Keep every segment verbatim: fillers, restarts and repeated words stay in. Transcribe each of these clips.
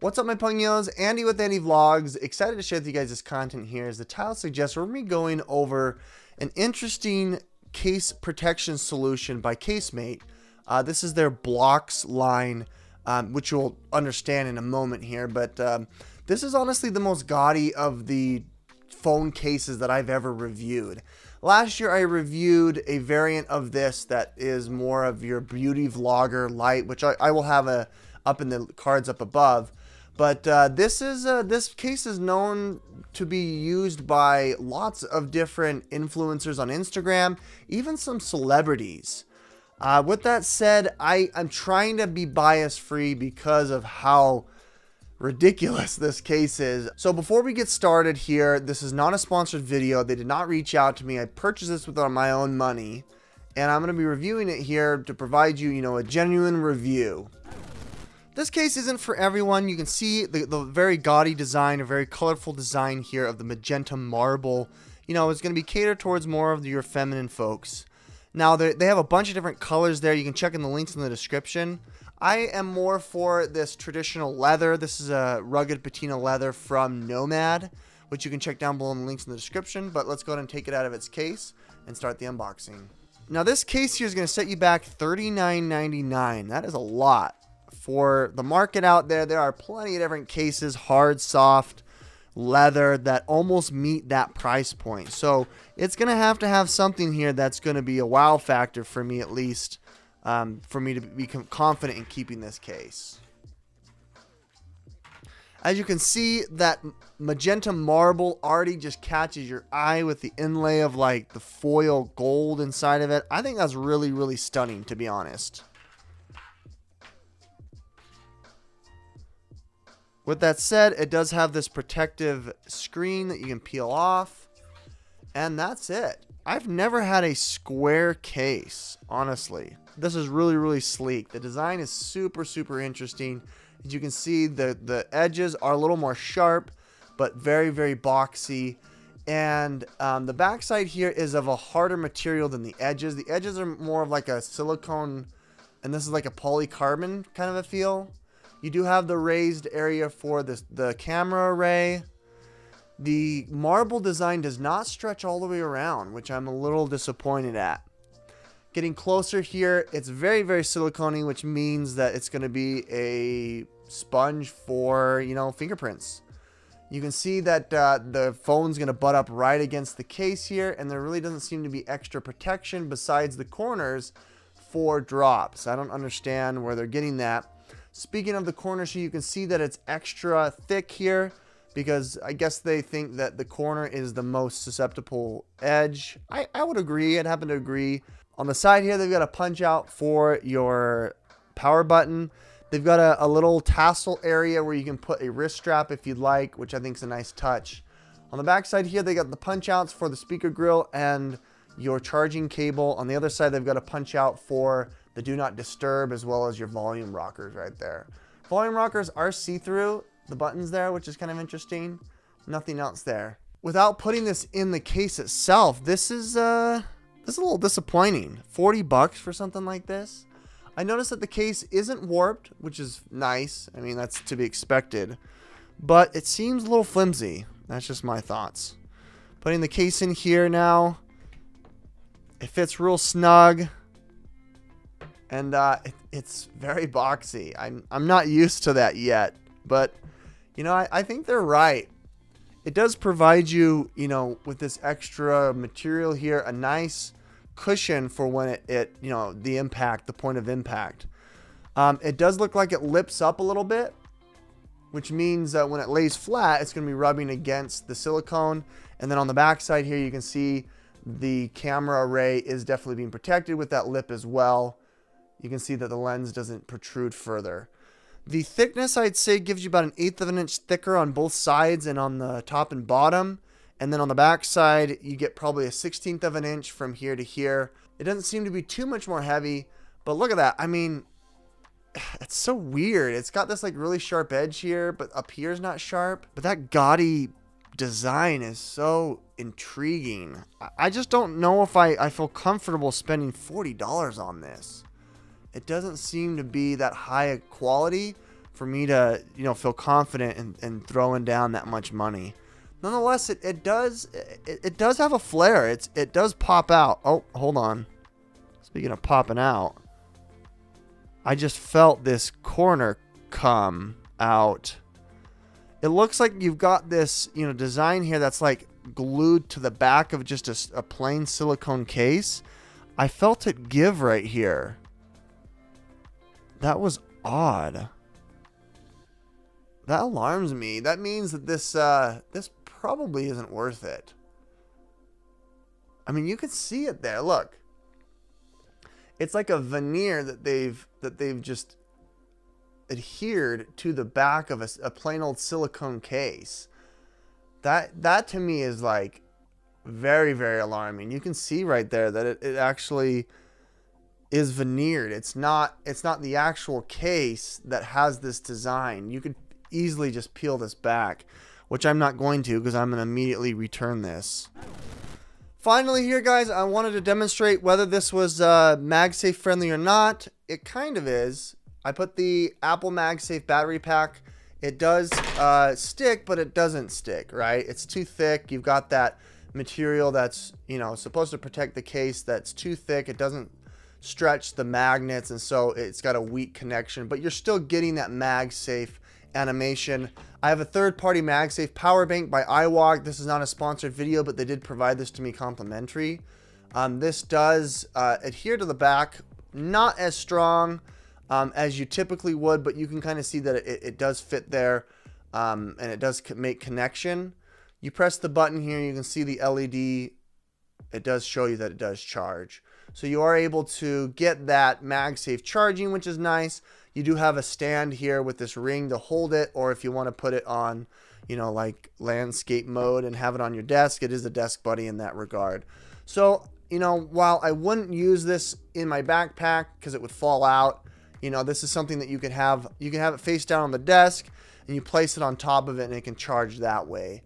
What's up, my pungos? Andy with Andy Vlogs. Excited to share with you guys this content here. As the title suggests, we're going to be going over an interesting case protection solution by Case-Mate. Uh, this is their BLOX line, um, which you'll understand in a moment here. But um, this is honestly the most gaudy of the phone cases that I've ever reviewed. Last year, I reviewed a variant of this that is more of your beauty vlogger light, which I, I will have a up in the cards up above. But uh, this is uh, this case is known to be used by lots of different influencers on Instagram, even some celebrities. Uh, with that said, I, I'm trying to be bias-free because of how ridiculous this case is. So before we get started here, this is not a sponsored video. They did not reach out to me. I purchased this with my own money, and I'm going to be reviewing it here to provide you, you know, a genuine review. This case isn't for everyone. You can see the, the very gaudy design, a very colorful design here of the magenta marble. You know, it's going to be catered towards more of your feminine folks. Now, they have a bunch of different colors there. You can check in the links in the description. I am more for this traditional leather. This is a rugged patina leather from Nomad, which you can check down below in the links in the description. But let's go ahead and take it out of its case and start the unboxing. Now, this case here is going to set you back thirty-nine ninety-nine. That is a lot. For the market out there, there are plenty of different cases, hard, soft, leather, that almost meet that price point. So it's going to have to have something here that's going to be a wow factor for me, at least, um, for me to be confident in keeping this case. As you can see, that magenta marble already just catches your eye with the inlay of like the foil gold inside of it. I think that's really, really stunning, to be honest. With that said, it does have this protective screen that you can peel off, and that's it. I've never had a square case, honestly. This is really, really sleek. The design is super, super interesting. As you can see, the, the edges are a little more sharp, but very, very boxy. And um, the backside here is of a harder material than the edges. The edges are more of like a silicone, and this is like a polycarbon kind of a feel. You do have the raised area for the, the camera array. The marble design does not stretch all the way around, which I'm a little disappointed at. Getting closer here, it's very, very silicone-y, which means that it's going to be a sponge for, you know, fingerprints. You can see that uh, the phone's going to butt up right against the case here, and there really doesn't seem to be extra protection besides the corners for drops. I don't understand where they're getting that. Speaking of the corner sheet, you can see that it's extra thick here because I guess they think that the corner is the most susceptible edge. I, I would agree. I'd happen to agree. On the side here, they've got a punch out for your power button. They've got a, a little tassel area where you can put a wrist strap if you'd like, which I think is a nice touch. On the back side here, they got the punch outs for the speaker grill and your charging cable. On the other side, they've got a punch out for the do not disturb, as well as your volume rockers right there. Volume rockers are see-through, the buttons there, which is kind of interesting. Nothing else there. Without putting this in the case itself, this is uh, this is a little disappointing. forty bucks for something like this. I noticed that the case isn't warped, which is nice. I mean, that's to be expected. But it seems a little flimsy. That's just my thoughts. Putting the case in here now. It fits real snug. And uh, it, it's very boxy. I'm, I'm not used to that yet. But, you know, I, I think they're right. It does provide you, you know, with this extra material here, a nice cushion for when it, it you know, the impact, the point of impact. Um, it does look like it lips up a little bit, which means that when it lays flat, it's going to be rubbing against the silicone. And then on the back side here, you can see the camera array is definitely being protected with that lip as well. You can see that the lens doesn't protrude further. The thickness, I'd say, gives you about an eighth of an inch thicker on both sides and on the top and bottom. And then on the back side, you get probably a sixteenth of an inch from here to here. It doesn't seem to be too much more heavy, but look at that. I mean, it's so weird. It's got this like really sharp edge here, but up here is not sharp. But that gaudy design is so intriguing. I just don't know if I, I feel comfortable spending forty dollars on this. It doesn't seem to be that high a quality for me to, you know, feel confident in, in throwing down that much money. Nonetheless, it, it does it, it does have a flare. It's it does pop out. Oh, hold on. Speaking of popping out, I just felt this corner come out. It looks like you've got this, you know, design here that's like glued to the back of just a, a plain silicone case. I felt it give right here. That was odd. That alarms me. That means that this uh, this probably isn't worth it. I mean, you can see it there. Look, it's like a veneer that they've that they've just adhered to the back of a, a plain old silicone case. That that to me is like very, very alarming. You can see right there that it, it actually is veneered. It's not it's not the actual case that has this design. You could easily just peel this back, which I'm not going to because I'm going to immediately return this. Finally here, guys, I wanted to demonstrate whether this was uh, MagSafe friendly or not. It kind of is. I put the Apple MagSafe battery pack. It does uh, stick, but it doesn't stick, right? It's too thick. You've got that material that's, you know, supposed to protect the case that's too thick. It doesn't stretch the magnets, and so it's got a weak connection, but you're still getting that MagSafe animation. I have a third-party MagSafe power bank by iWalk. This is not a sponsored video, but they did provide this to me complimentary. Um, this does uh, adhere to the back, not as strong Um, as you typically would, but you can kind of see that it, it does fit there, um, and it does co- make connection. You press the button here, you can see the L E D. It does show you that it does charge. So you are able to get that MagSafe charging, which is nice. You do have a stand here with this ring to hold it, or if you want to put it on, you know, like landscape mode and have it on your desk, it is a desk buddy in that regard. So, you know, while I wouldn't use this in my backpack because it would fall out, you know, this is something that you can have, you can have it face down on the desk and you place it on top of it and it can charge that way.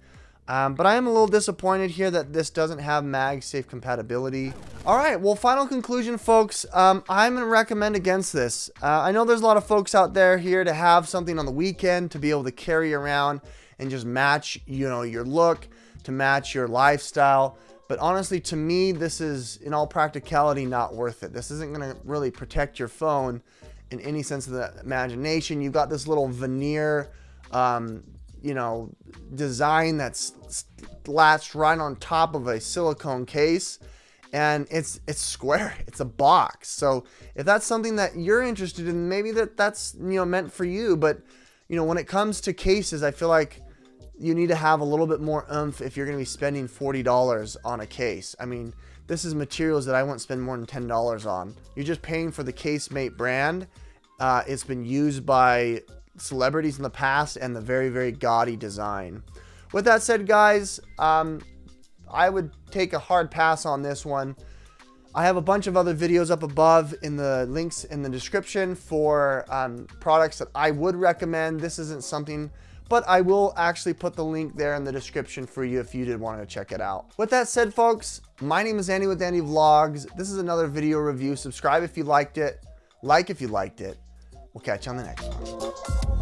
Um, but I am a little disappointed here that this doesn't have MagSafe compatibility. All right, well, final conclusion, folks. Um, I'm gonna recommend against this. Uh, I know there's a lot of folks out there here to have something on the weekend to be able to carry around and just match, you know, your look to match your lifestyle. But honestly, to me, this is in all practicality not worth it. This isn't gonna really protect your phone in any sense of the imagination. You've got this little veneer, um, you know, design that's latched right on top of a silicone case, and it's it's square. It's a box. So if that's something that you're interested in, maybe that that's you know meant for you. But you know, when it comes to cases, I feel like you need to have a little bit more oomph if you're going to be spending forty dollars on a case. I mean, this is materials that I won't spend more than ten dollars on. You're just paying for the Case-Mate brand. Uh, it's been used by celebrities in the past and the very, very gaudy design. With that said, guys, um, I would take a hard pass on this one. I have a bunch of other videos up above in the links in the description for um, products that I would recommend. This isn't something, but I will actually put the link there in the description for you if you did want to check it out. With that said, folks, my name is Andy with Andy Vlogs. This is another video review. Subscribe if you liked it. Like if you liked it. We'll catch you on the next one.